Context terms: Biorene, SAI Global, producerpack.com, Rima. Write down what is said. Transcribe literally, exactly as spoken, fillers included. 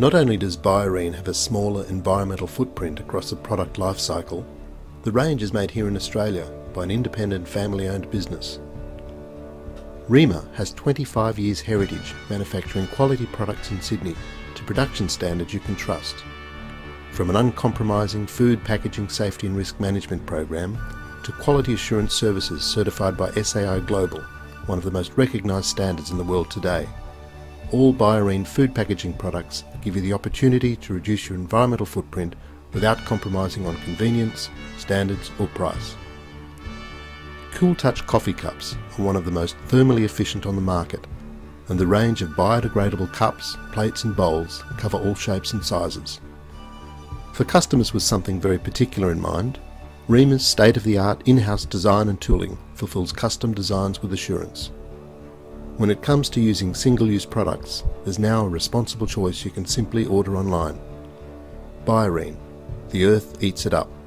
Not only does Biorene have a smaller environmental footprint across the product life cycle, the range is made here in Australia by an independent family-owned business. Rima has twenty-five years heritage manufacturing quality products in Sydney to production standards you can trust. From an uncompromising food packaging safety and risk management program to quality assurance services certified by S A I Global, one of the most recognised standards in the world today. All Biorene food packaging products give you the opportunity to reduce your environmental footprint without compromising on convenience, standards or price. Cool Touch coffee cups are one of the most thermally efficient on the market, and the range of biodegradable cups, plates and bowls cover all shapes and sizes. For customers with something very particular in mind, Rima's state-of-the-art in-house design and tooling fulfills custom designs with assurance. When it comes to using single-use products, there's now a responsible choice you can simply order online. Biorene, the earth eats it up.